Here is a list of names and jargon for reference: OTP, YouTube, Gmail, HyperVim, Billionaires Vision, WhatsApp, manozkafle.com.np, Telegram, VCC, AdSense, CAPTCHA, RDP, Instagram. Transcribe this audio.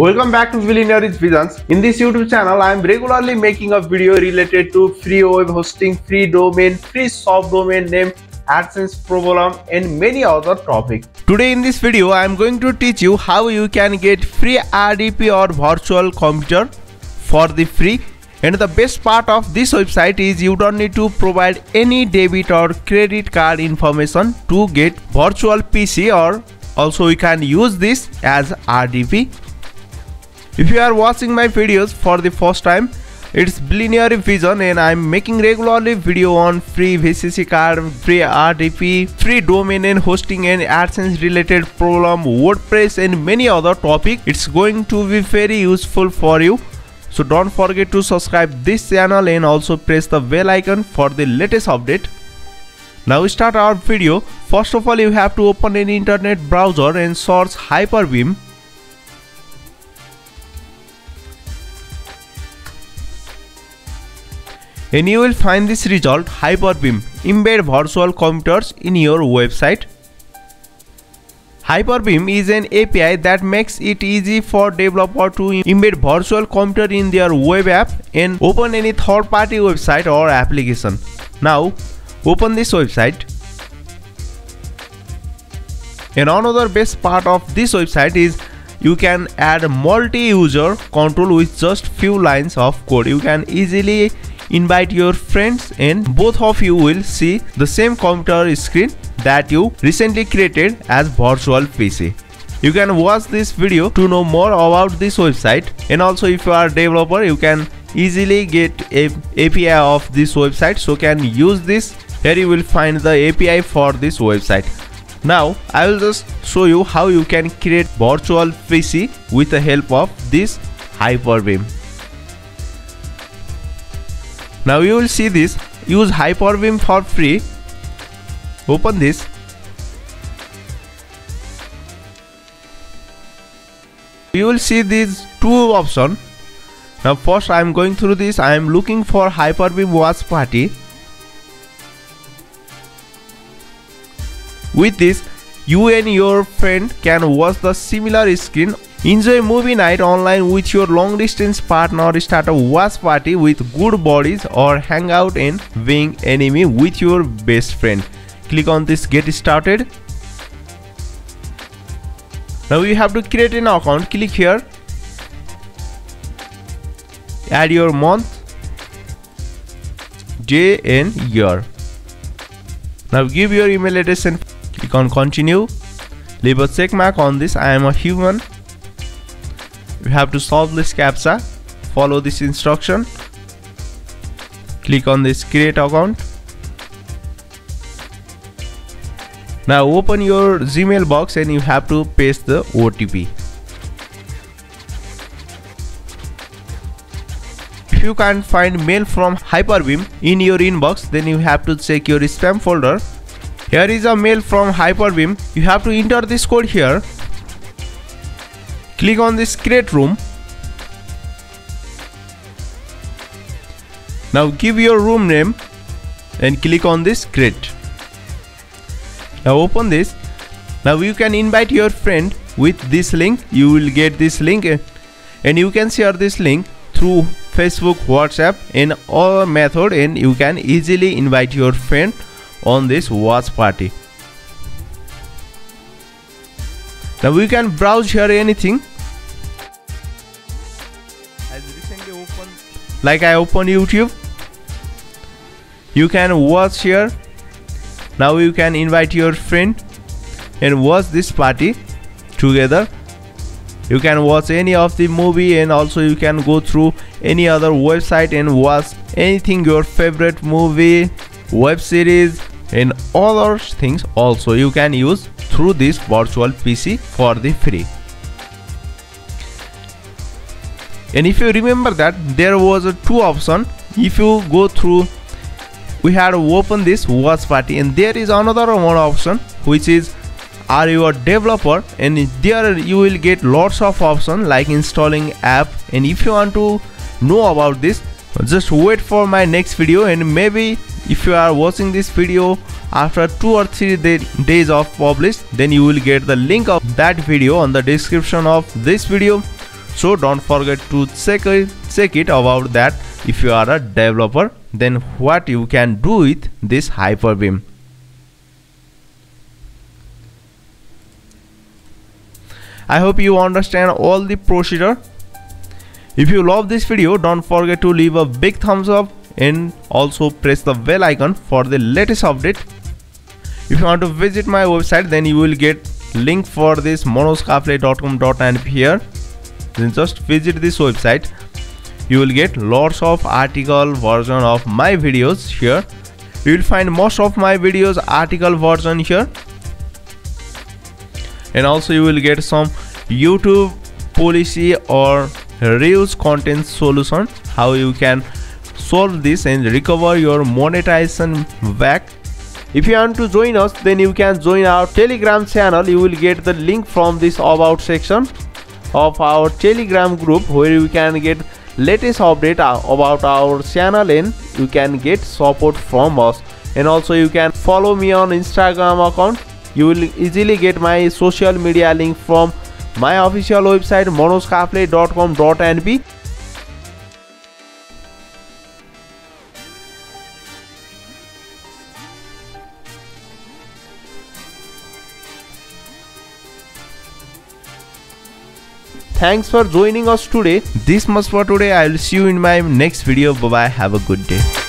Welcome back to Billionaires Vision. In this YouTube channel, I am regularly making a video related to free web hosting, free domain, free soft domain name, AdSense problem, and many other topics. Today in this video, I am going to teach you how you can get free RDP or virtual computer for the free. And the best part of this website is you don't need to provide any debit or credit card information to get virtual PC, or also we can use this as RDP. If you are watching my videos for the first time, it's Billionaires Vision and I'm making regularly video on free VCC card, free RDP, free domain and hosting and AdSense related problem, WordPress and many other topics. It's going to be very useful for you. So don't forget to subscribe this channel and also press the bell icon for the latest update. Now we start our video. First of all, you have to open an internet browser and search HyperVim. And you will find this result, HyperVim, embed virtual computers in your website. HyperVim is an API that makes it easy for developers to embed virtual computer in their web app and open any third-party website or application. Now, open this website. And another best part of this website is you can add multi-user control with just few lines of code. You can easily invite your friends and both of you will see the same computer screen that you recently created as virtual PC. You can watch this video to know more about this website, and also if you are a developer, you can easily get an API of this website, so can use this. Here you will find the API for this website. Now I will just show you how you can create virtual PC with the help of this HyperVim. Now you will see this, use HyperVim for free. Open this. You will see these two options. Now first I am going through this. I am looking for HyperVim watch party. With this, you and your friend can watch the similar screen. Enjoy movie night online with your long distance partner, start a watch party with good buddies, or hang out and wing enemy with your best friend. Click on this get started. Now you have to create an account. Click here. Add your month, day and year. Now give your email address and click on continue. Leave a check mark on this. I am a human. You have to solve this CAPTCHA. Follow this instruction. Click on this create account. Now open your Gmail box and you have to paste the OTP. If you can't find mail from HyperVim in your inbox, then you have to check your spam folder. Here is a mail from HyperVim. You have to enter this code here. Click on this create room. Now give your room name and click on this create. Now open this. Now you can invite your friend with this link. You will get this link and you can share this link through Facebook, WhatsApp and all method, and you can easily invite your friend on this watch party. Now we can browse here anything. Like I opened YouTube. You can watch here. Now you can invite your friend and watch this party together. You can watch any of the movie, and also you can go through any other website and watch anything, your favorite movie, web series and other things also you can use through this virtual PC for the free. And if you remember that there was a two option. If you go through, we had opened this watch party, and there is another one option which is are you a developer, and there you will get lots of options like installing app. And if you want to know about this, just wait for my next video, and maybe if you are watching this video after 2 or 3 days of publish, then you will get the link of that video on the description of this video. So don't forget to check it about that. If you are a developer, then what you can do with this HyperVim. I hope you understand all the procedure. If you love this video, don't forget to leave a big thumbs up and also press the bell icon for the latest update. If you want to visit my website, then you will get link for this manozkafle.com.np here. Then just visit this website. You will get lots of article version of my videos here. You will find most of my videos article version here. And also you will get some YouTube policy or reuse content solution, how you can solve this and recover your monetization back. If you want to join us, then you can join our Telegram channel. You will get the link from this about section of our Telegram group, where you can get latest update about our channel and you can get support from us. And also you can follow me on Instagram account. You will easily get my social media link from my official website manozkafle.com.np. Thanks for joining us today. This much for today. I will see you in my next video. Bye bye. Have a good day.